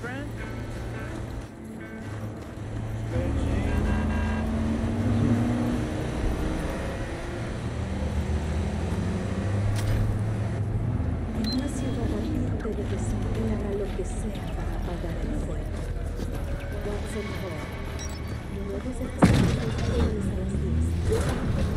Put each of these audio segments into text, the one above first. friend. Ignacio Valladolid debe desempeñar lo que sea para apagar el fuego. Watson Hall. Luego se presenta los jóvenes a las 10.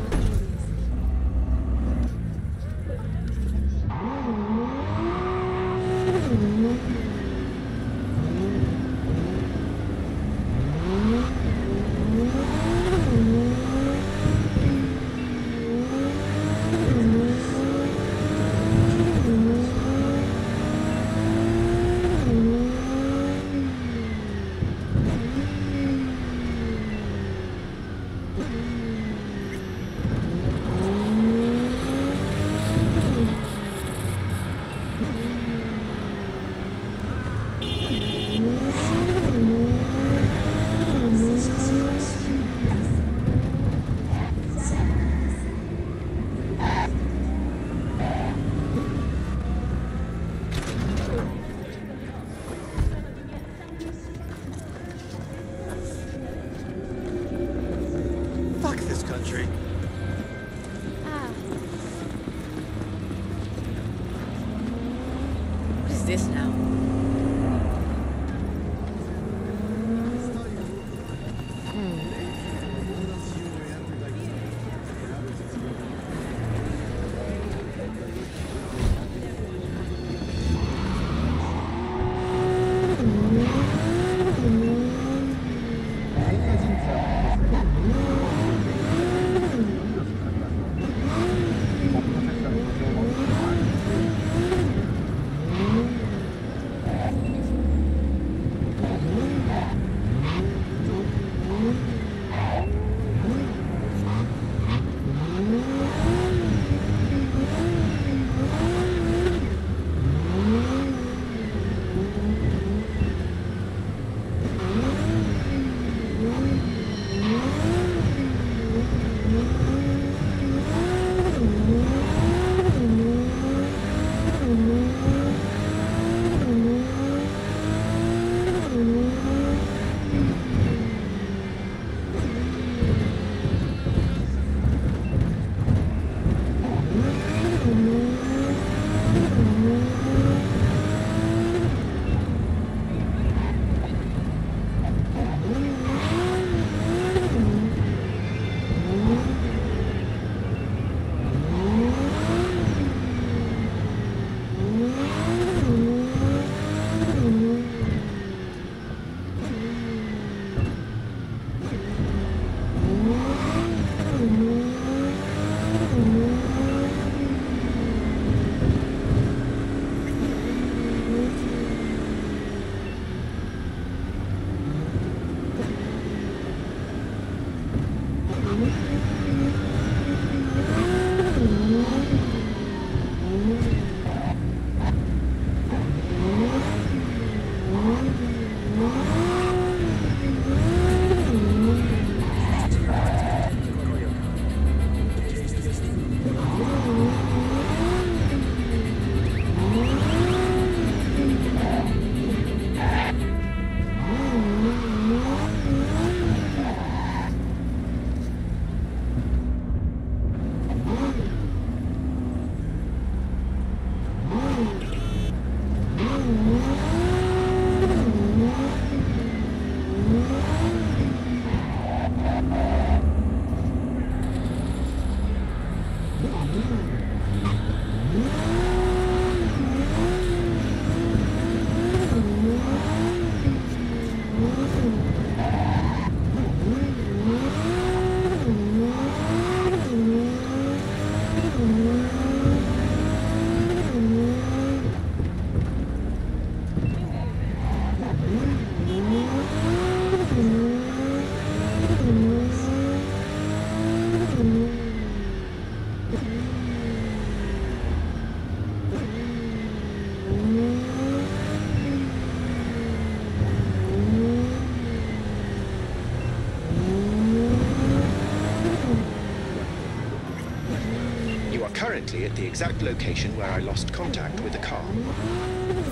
At the exact location where I lost contact with the car.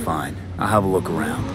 Fine. I'll have a look around.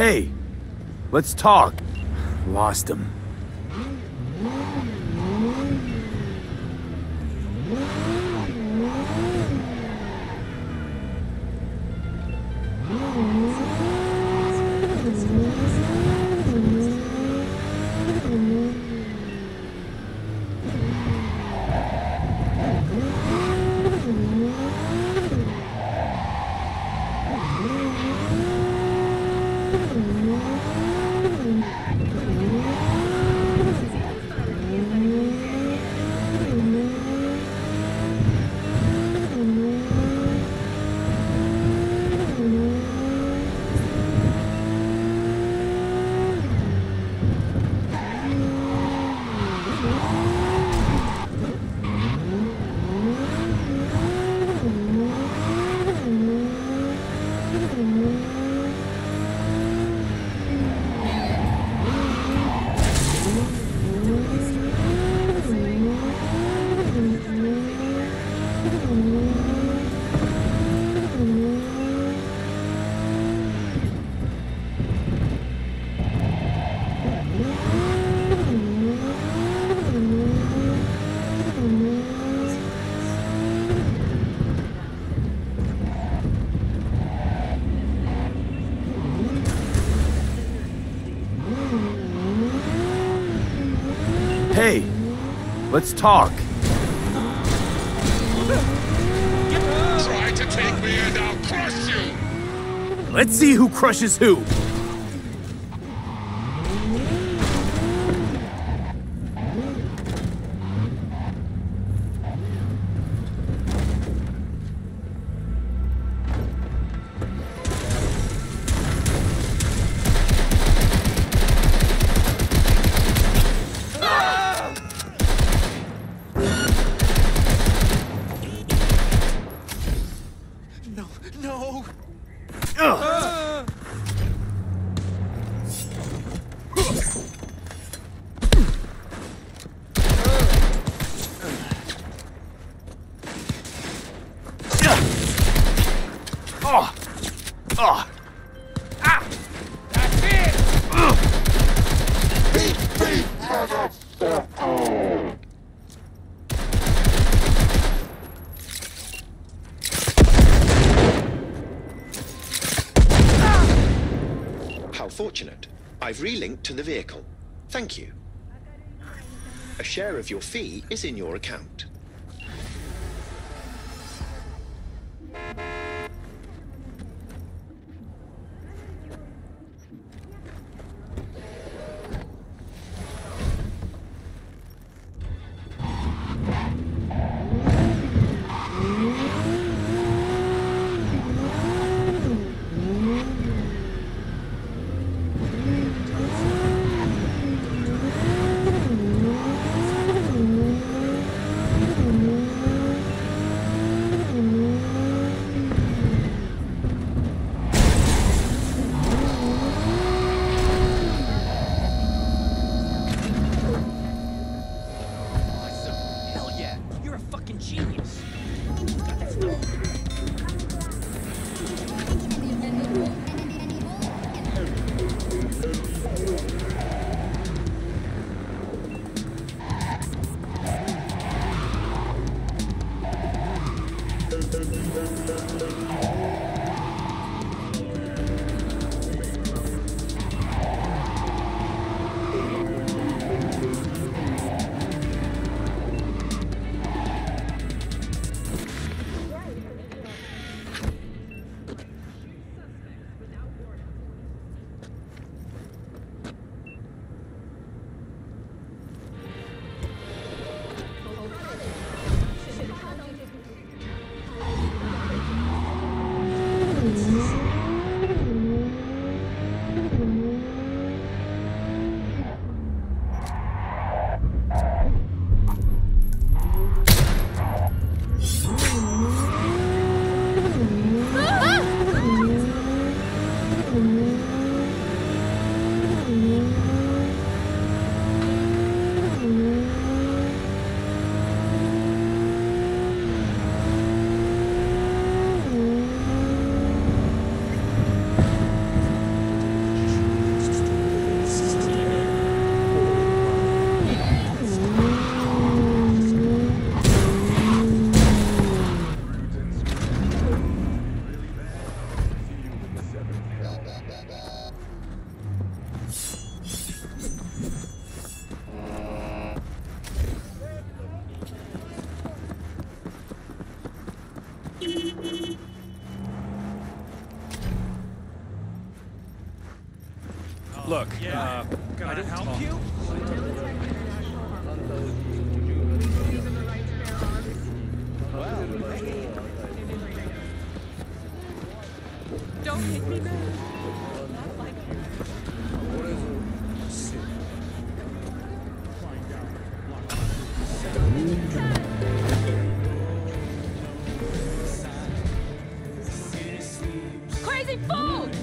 Hey, let's talk. Lost him. Hey, let's talk. Try to take me and I'll crush you. Let's see who crushes who. Fortunate. I've relinked to the vehicle. Thank you. A share of your fee is in your account. Look, can I help you? Don't hit me, man. Not like you. What is it? Sit. Find out. Lock up. Food!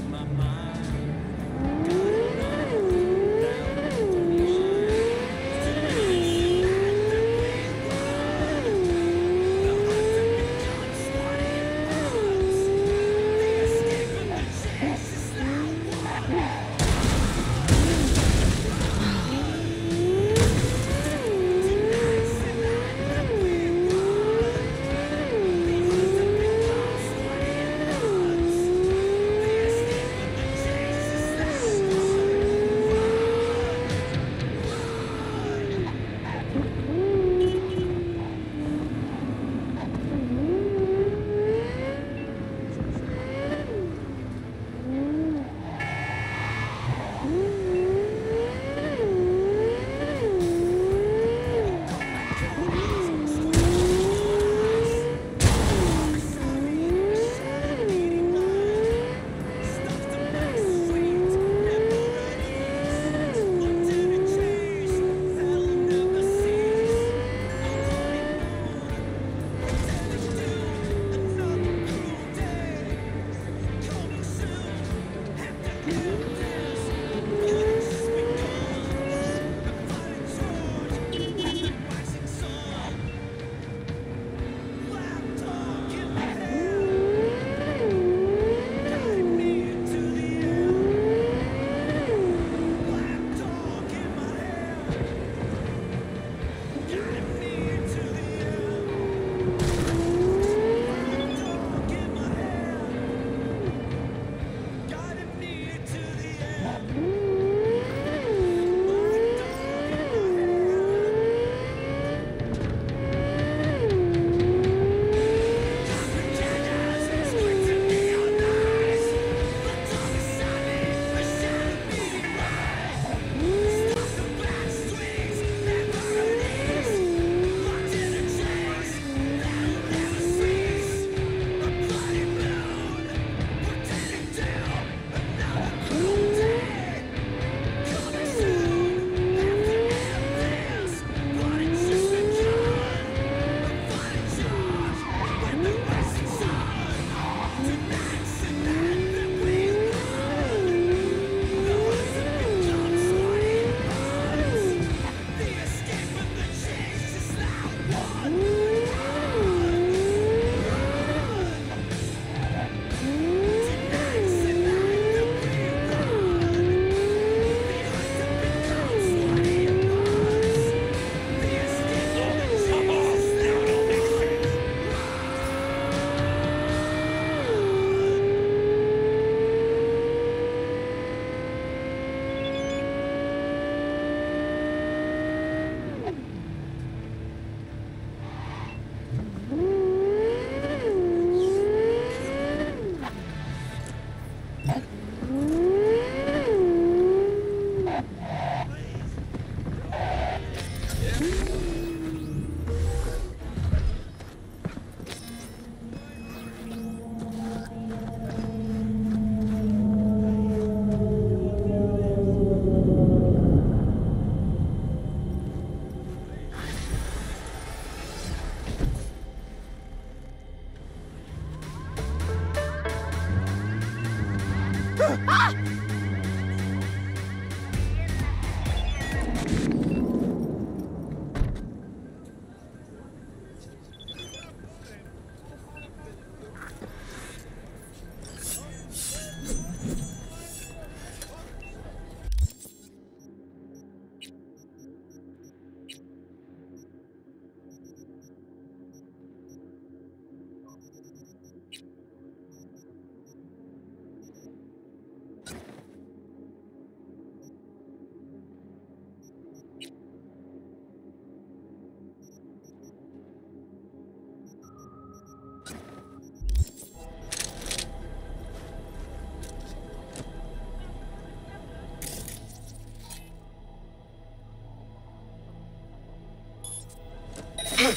You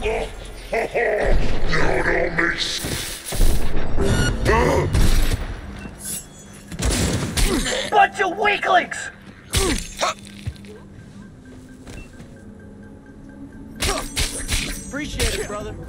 don't make sense. Bunch of weaklings! Appreciate it, brother.